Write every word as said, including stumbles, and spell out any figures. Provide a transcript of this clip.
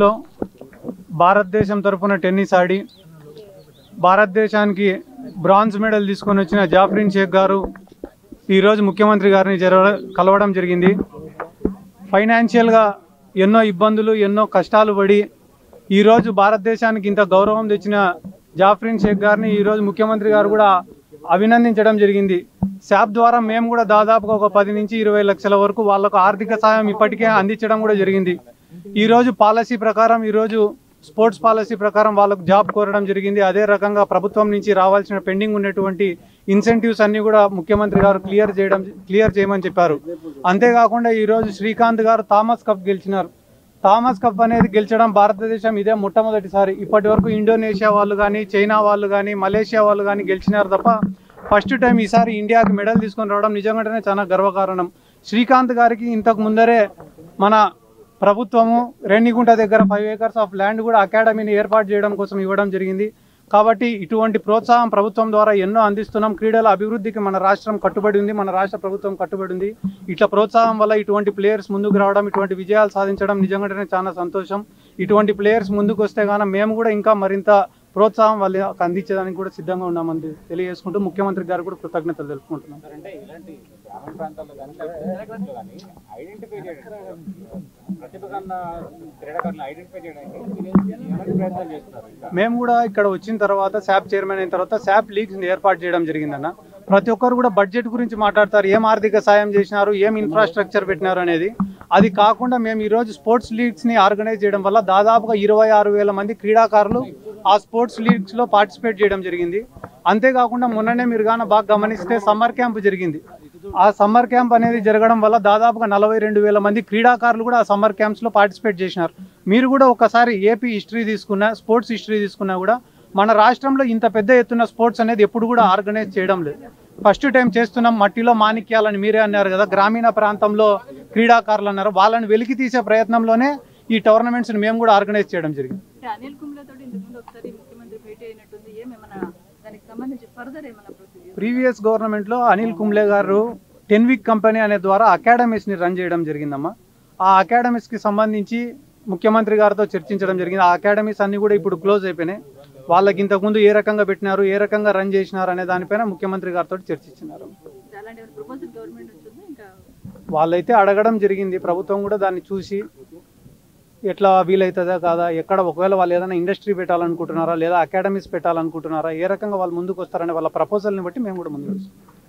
లో భారతదేశం తరపున టెన్నిస్ ఆడి భారతదేశానికి బ్రాంజ్ మెడల్ తీసుకొని వచ్చిన జాఫ్రీన్ షేక్ గారు ఈ రోజు ముఖ్యమంత్రి గారిని కలవడం జరిగింది। ఫైనాన్షియల్ గా ఎన్నో ఇబ్బందులు ఎన్నో కష్టాలు పడి ఈ రోజు భారతదేశానికి ఇంత గౌరవం తెచ్చిన జాఫ్రీన్ షేక్ గారిని ఈ రోజు ముఖ్యమంత్రి గారు కూడా అభినందించడం జరిగింది। శాప్ ద్వారా మేము కూడా దాదాపుగా ఒక పది నుంచి ఇరవై లక్షల వరకు వాళ్ళకు ఆర్థిక సహాయం ఇప్పటికే అందించడం కూడా జరిగింది। ఈ రోజు పాలసీ ప్రకారం ఈ రోజు స్పోర్ట్స్ పాలసీ ప్రకారం వాళ్ళకు జాబ్ కోరడం జరిగింది। అదే రకంగా ప్రభుత్వం నుంచి రావాల్సిన పెండింగ్ ఉన్నటువంటి ఇన్సెంటివ్స్ అన్ని కూడా ముఖ్యమంత్రి గారు క్లియర్ చేయడం క్లియర్ చేయమని చెప్పారు। అంతేకాకుండా ఈ రోజు శ్రీకాంత్ గారు థామస్ కప్ గెలిచినారు। థామస్ కప్ అనేది గెలిచడం భారతదేశం ఇదే మొట్టమొదటిసారి। ఇప్పటి వరకు ఇండోనేషియా వాళ్ళు కానీ చైనా వాళ్ళు కానీ మలేషియా వాళ్ళు కానీ గెలిచినారు తప్ప ఫస్ట్ టైం ఈసారి ఇండియాకి మెడల్ తీసుకొని రావడం నిజంగానే చాలా గర్వకారణం। శ్రీకాంత్ గారికి ఇంతకు ముందరే మన ప్రభుత్వము రేణిగుంట దగ్గర ఫైవ్ ఏకర్స్ ఆఫ్ ల్యాండ్ కూడా అకాడమీని ఏర్పాటు చేయడం కోసం ఇవ్వడం జరిగింది। కాబట్టి ఇటువంటి ప్రోత్సాహం ప్రభుత్వం ద్వారా ఎన్నో అందిస్తున్నాం। క్రీడల అభివృద్ధికి మన రాష్ట్రం కట్టుబడి ఉంది, మన రాష్ట్ర ప్రభుత్వం కట్టుబడి ఉంది। ఇట్లా ప్రోత్సాహం వల్ల ఇటువంటి ప్లేయర్స్ ముందుకు రావడం ఇటువంటి విజయాలు సాధించడం నిజంగానే చాలా సంతోషం। ఇటువంటి ప్లేయర్స్ ముందుకు వస్తే కానీ మేము కూడా ఇంకా మరింత ప్రోత్సాహం వాళ్ళకి అందించడానికి కూడా సిద్ధంగా ఉన్నామని తెలియజేసుకుంటూ ముఖ్యమంత్రి గారు కూడా కృతజ్ఞతలు తెలుపుకుంటున్నాం। మేము కూడా ఇక్కడ వచ్చిన తర్వాత శాప్ చైర్మన్ అయిన తర్వాత శాప్ లీగ్స్ ఏర్పాటు చేయడం జరిగిందన్న। ప్రతి ఒక్కరు కూడా బడ్జెట్ గురించి మాట్లాడతారు, ఏం ఆర్థిక సాయం చేసినారు, ఏం ఇన్ఫ్రాస్ట్రక్చర్ పెట్టినారు అనేది। అది కాకుండా మేము ఈరోజు స్పోర్ట్స్ లీగ్స్ని ఆర్గనైజ్ చేయడం వల్ల దాదాపుగా ఇరవై ఆరు వేల మంది క్రీడాకారులు ఆ స్పోర్ట్స్ లీగ్స్లో పార్టిసిపేట్ చేయడం జరిగింది। అంతేకాకుండా మొన్ననే మీరు గాన బాగా గమనిస్తే సమ్మర్ క్యాంప్ జరిగింది। ఆ సమ్మర్ క్యాంప్ అనేది జరగడం వల్ల దాదాపుగా నలభై రెండు వేల మంది క్రీడాకారులు కూడా ఆ సమ్మర్ క్యాంప్స్లో పార్టిసిపేట్ చేసినారు। మీరు కూడా ఒకసారి ఏపీ హిస్టరీ తీసుకున్నా స్పోర్ట్స్ హిస్టరీ తీసుకున్నా కూడా మన రాష్ట్రంలో ఇంత పెద్ద ఎత్తున స్పోర్ట్స్ అనేది ఎప్పుడు కూడా ఆర్గనైజ్ చేయడం లేదు, ఫస్ట్ టైం చేస్తున్నాం। మట్టిలో మాణిక్యాలని మీరే అన్నారు కదా, గ్రామీణ ప్రాంతంలో క్రీడాకారులు అన్నారు, వాళ్ళని వెలికి తీసే ప్రయత్నంలోనే ఈ టోర్నమెంట్స్ మేము కూడా ఆర్గనైజ్ చేయడం జరిగింది। ప్రీవియస్ గవర్నమెంట్ లో అనిల్ కుంబ్లే గారు టెన్ వీక్ కంపెనీ అనే ద్వారా అకాడమీస్ ని రన్ చేయడం జరిగిందమ్మా। ఆ అకాడమీస్ కి సంబంధించి ముఖ్యమంత్రి గారితో చర్చించడం జరిగింది। ఆ అకాడమీస్ అన్ని కూడా ఇప్పుడు క్లోజ్ అయిపోయినాయి। వాళ్ళకి ఇంతకుముందు ఏ రకంగా పెట్టినారు, ఏ రకంగా రన్ చేసినారు అనే దానిపైన ముఖ్యమంత్రి గారితో చర్చించినారు। వాళ్ళైతే అడగడం జరిగింది, ప్రభుత్వం కూడా దాన్ని చూసి ఎట్లా వీలైతుందా కాదా, ఎక్కడ ఒకవేళ వాళ్ళు ఏదైనా ఇండస్ట్రీ పెట్టాలనుకుంటున్నారా లేదా అకాడమీస్ పెట్టాలనుకుంటున్నారా, ఏ రకంగా వాళ్ళు ముందుకు వస్తారనే వాళ్ళ ప్రపోజల్ని బట్టి మేము కూడా ముందుకు వస్తాం।